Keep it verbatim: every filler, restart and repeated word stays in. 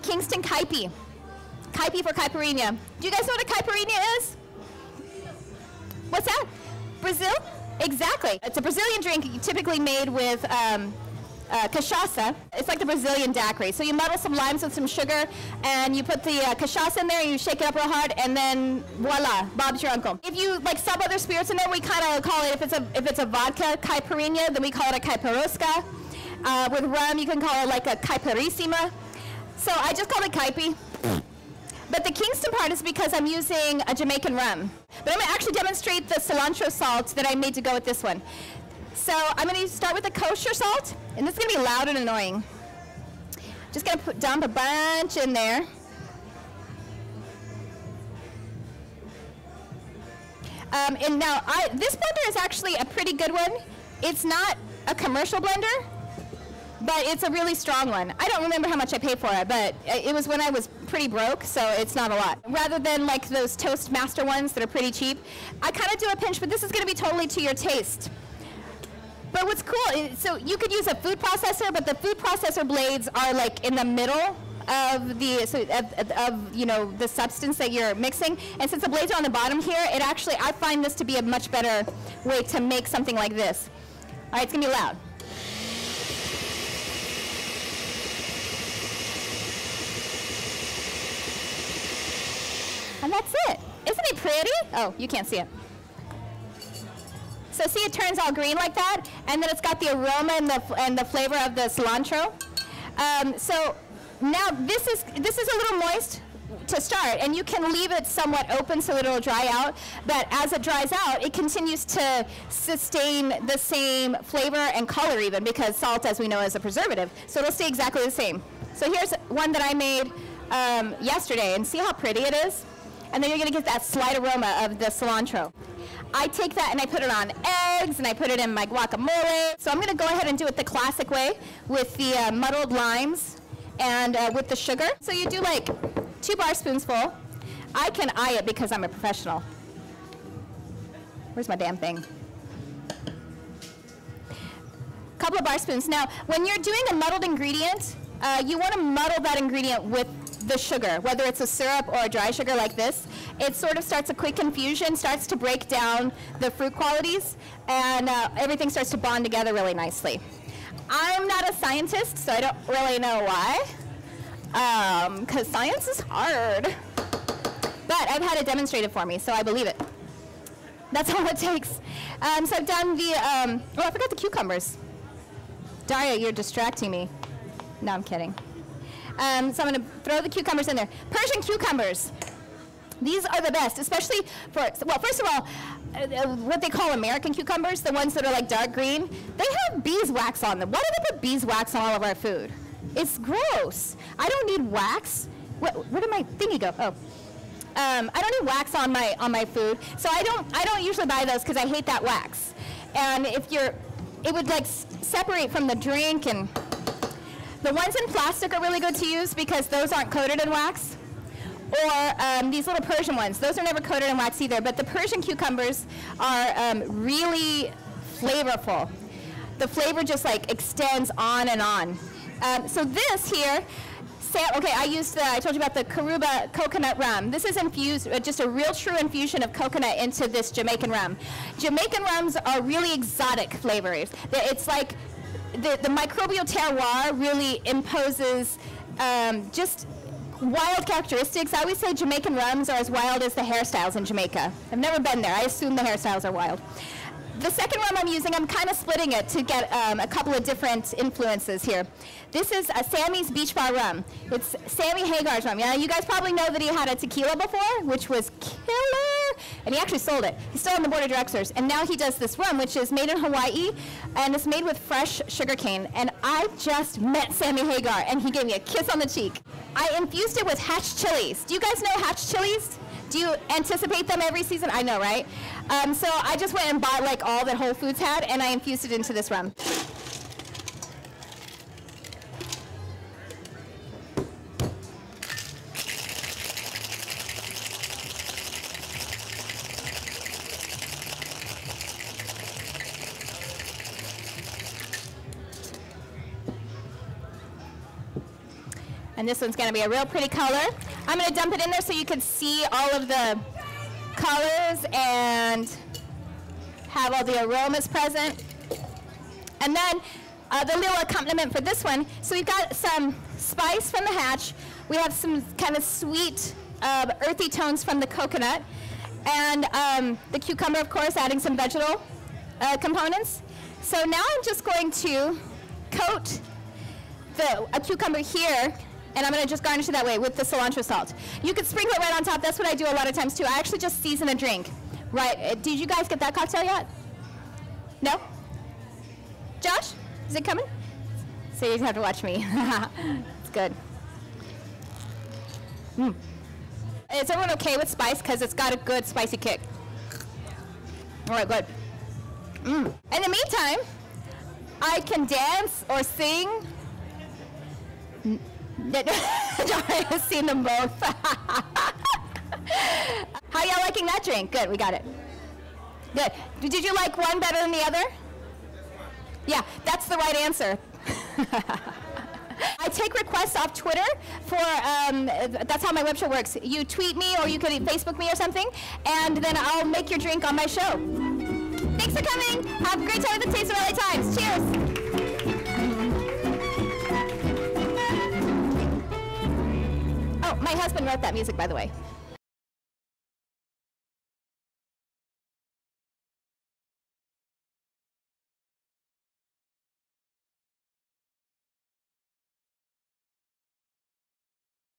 the Kingston Caipi. Caipi for caipirinha. Do you guys know what a caipirinha is? What's that? Brazil? Exactly. It's a Brazilian drink typically made with um, uh, cachaça. It's like the Brazilian daiquiri. So you muddle some limes with some sugar, and you put the uh, cachaça in there, you shake it up real hard, and then voila, Bob's your uncle. If you like sub other spirits in there, we kind of call it, if it's a if it's a vodka caipirinha, then we call it a caipirosca. Uh, with rum, you can call it like a caipirissima. So I just call it caipi. But the Kingston part is because I'm using a Jamaican rum. But I'm going to actually demonstrate the cilantro salt that I made to go with this one. So I'm going to start with the kosher salt, and this is going to be loud and annoying. Just going to put, dump a bunch in there. Um, and now, I, this blender is actually a pretty good one. It's not a commercial blender, but it's a really strong one. I don't remember how much I paid for it, but it was when I was pretty broke, so it's not a lot. Rather than like those Toastmaster ones that are pretty cheap, I kind of do a pinch, but this is going to be totally to your taste. But what's cool is, so you could use a food processor, but the food processor blades are like in the middle of the so of, of you know the substance that you're mixing, and since the blades are on the bottom here, it actually, I find this to be a much better way to make something like this. All right, it's going to be loud. And that's it. Isn't it pretty? Oh, you can't see it. So see, it turns all green like that, and then it's got the aroma and the, and the flavor of the cilantro. Um, so now this is, this is a little moist to start, and you can leave it somewhat open so it'll dry out, but as it dries out, it continues to sustain the same flavor and color even, because salt, as we know, is a preservative. So it'll stay exactly the same. So here's one that I made um, yesterday, and see how pretty it is? And then you're going to get that slight aroma of the cilantro. I take that and I put it on eggs, and I put it in my guacamole. So I'm going to go ahead and do it the classic way with the uh, muddled limes and uh, with the sugar. So you do like two bar spoonsful. I can eye it because I'm a professional. Where's my damn thing? Couple of bar spoons. Now, when you're doing a muddled ingredient, uh, you want to muddle that ingredient with the sugar, whether it's a syrup or a dry sugar like this. It sort of starts a quick infusion, starts to break down the fruit qualities, and uh, everything starts to bond together really nicely. I'm not a scientist, so I don't really know why, because um, science is hard. But I've had it demonstrated for me, so I believe it. That's all it takes. Um, so I've done the, um, oh, I forgot the cucumbers. Daria, you're distracting me. No, I'm kidding. Um, so I'm going to throw the cucumbers in there. Persian cucumbers. These are the best, especially for, well, first of all, uh, what they call American cucumbers, the ones that are like dark green, they have beeswax on them. Why do they put beeswax on all of our food? It's gross. I don't need wax. What, where did my thingy go? Oh. Um, I don't need wax on my on my food, so I don't, I don't usually buy those because I hate that wax. And if you're, it would like s separate from the drink and... The ones in plastic are really good to use because those aren't coated in wax. Or um, these little Persian ones. Those are never coated in wax either, but the Persian cucumbers are um, really flavorful. The flavor just like extends on and on. Um, so this here, say, okay, I used the, I told you about the Karuba coconut rum. This is infused, uh, just a real true infusion of coconut into this Jamaican rum. Jamaican rums are really exotic flavors. It's like, The, the microbial terroir really imposes um, just wild characteristics. I always say Jamaican rums are as wild as the hairstyles in Jamaica. I've never been there. I assume the hairstyles are wild. The second rum I'm using, I'm kind of splitting it to get um, a couple of different influences here. This is a Sammy's Beach Bar Rum. It's Sammy Hagar's rum. Yeah, you guys probably know that he had a tequila before, which was killer. And he actually sold it. He's still on the board of directors. And now he does this rum, which is made in Hawaii, and it's made with fresh sugar cane. And I just met Sammy Hagar, and he gave me a kiss on the cheek. I infused it with hatch chilies. Do you guys know hatch chilies? Do you anticipate them every season? I know, right? Um, so I just went and bought like all that Whole Foods had, and I infused it into this rum. And this one's going to be a real pretty color. I'm going to dump it in there so you can see all of the colors and have all the aromas present. And then uh, the little accompaniment for this one. So we've got some spice from the hatch. We have some kind of sweet, uh, earthy tones from the coconut. And um, the cucumber, of course, adding some vegetal uh, components. So now I'm just going to coat the a cucumber here, and I'm going to just garnish it that way with the cilantro salt. You could sprinkle it right on top. That's what I do a lot of times, too. I actually just season a drink. Right? Did you guys get that cocktail yet? No? Josh? Is it coming? So you just have to watch me. It's good. Mm. Is everyone okay with spice? Because it's got a good spicy kick. All right, good. Mm. In the meantime, I can dance or sing. I've seen them both. How y'all liking that drink? Good, we got it. Good. Did you like one better than the other? Yeah, that's the right answer. I take requests off Twitter for, um, that's how my web show works. You tweet me or you can Facebook me or something, and then I'll make your drink on my show. Thanks for coming. Have a great time with the Taste of L A Times. Cheers. Oh, my husband wrote that music, by the way.